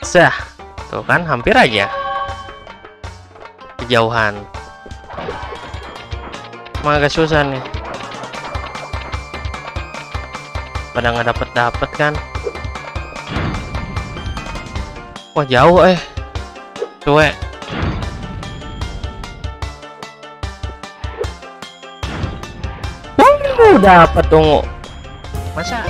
Zah, tuh kan hampir aja kejauhan. Emang agak susah nih, pada nggak dapet kan. Wah jauh cuek. Dapat tunggu masa.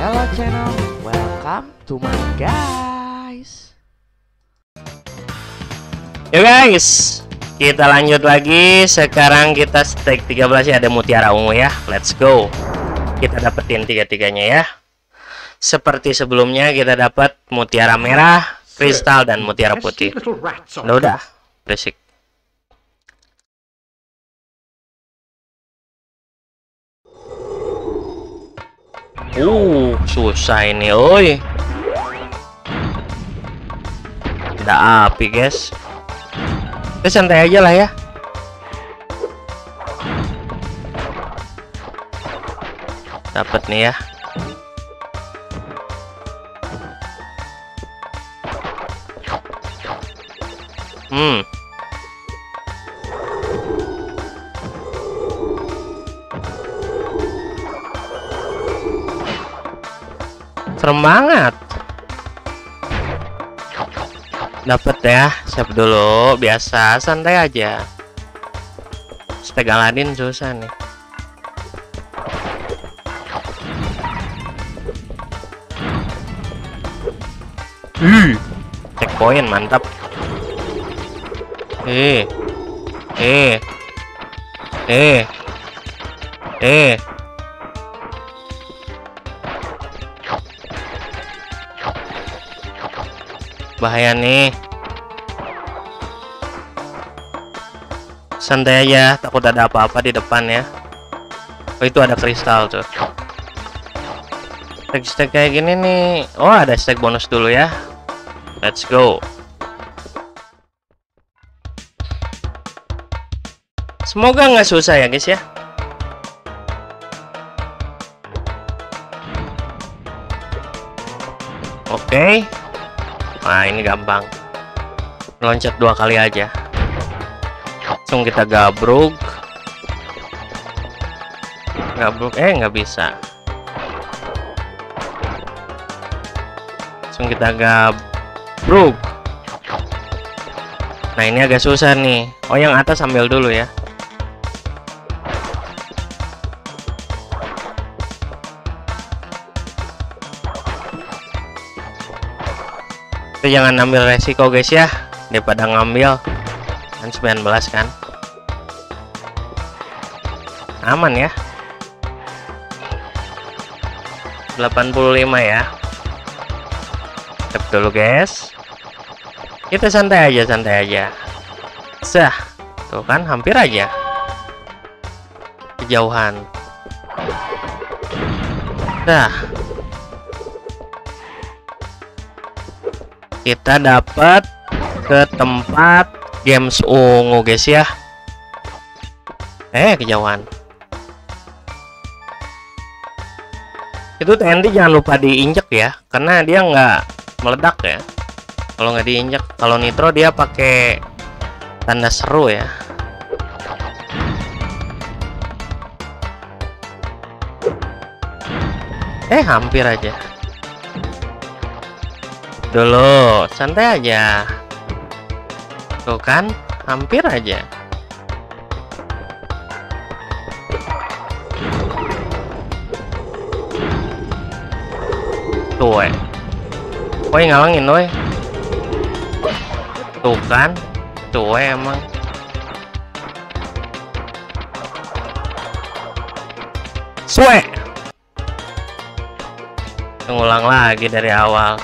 Hello channel, welcome to my guys. Yo guys, kita lanjut lagi. Sekarang kita stake 13 ya, ada mutiara ungu ya. Let's go. Kita dapetin tiga-tiganya ya. Seperti sebelumnya kita dapat mutiara merah, kristal dan mutiara putih. Udah basic. Susah ini, oi. Tidak api, guys. Kita santai aja lah ya. Dapat nih ya. Serem banget. Dapat ya, siap dulu. Biasa, santai aja. Stake Aladin susah nih. Checkpoint mantap. Bahaya nih, santai aja, takut ada apa-apa di depan ya. Itu ada kristal tuh. Stack kayak gini nih. Oh, ada stack bonus dulu ya. Let's go. Semoga nggak susah ya guys ya. Oke. Nah ini gampang, loncat 2 kali aja langsung kita gabruk nggak bisa. Langsung kita gabruk. Nah ini agak susah nih. Oh yang atas ambil dulu ya. Tapi jangan ambil resiko guys ya, daripada ngambil kan 19 kan aman ya. 85 ya. Step dulu guys, kita santai aja. Zah, tuh kan hampir aja kejauhan. Nah kita dapat ke tempat games ungu guys ya. Kejauhan. Itu TNT jangan lupa diinjek ya, karena dia nggak meledak ya kalau nggak diinjek. Kalau nitro dia pakai tanda seru ya. Hampir aja dulu, santai aja. Tuh kan hampir aja. Tuh ngalangin woi. Tuh kan tuh emang. Suwe. Ngulang lagi dari awal.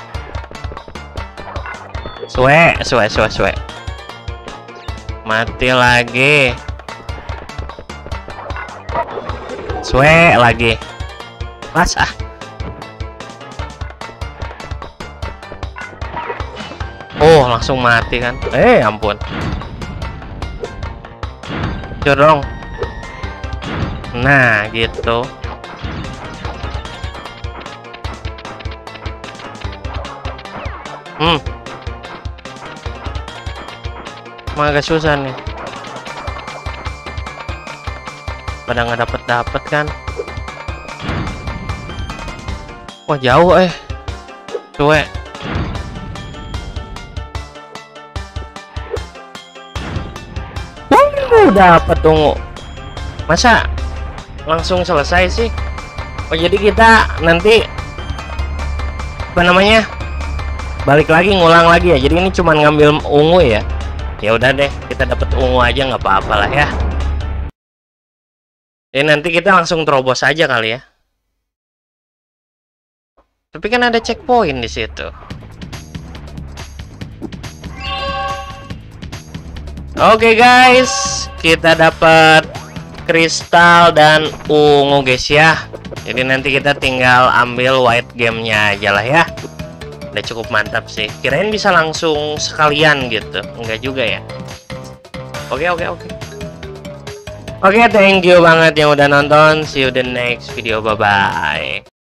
Suwe. Mati lagi. Suwe lagi. Mas ah. Oh, langsung mati kan. Ampun. Dorong. Nah, gitu. Agak susah nih, pada nggak dapet kan. Wah jauh cuek. Dapat ungu, masa langsung selesai sih. Oh jadi kita nanti apa namanya balik lagi, ngulang lagi ya. Jadi ini cuman ngambil ungu ya. Ya udah deh, kita dapat ungu aja nggak apa-apa lah ya. Jadi nanti kita langsung terobos aja kali ya. Tapi kan ada checkpoint di situ. Oke guys, kita dapat kristal dan ungu guys ya. Jadi nanti kita tinggal ambil white gamenya aja lah ya. Udah cukup mantap sih. Kirain bisa langsung sekalian gitu, enggak juga ya. Oke. Oke, thank you banget yang udah nonton. See you the next video. Bye bye.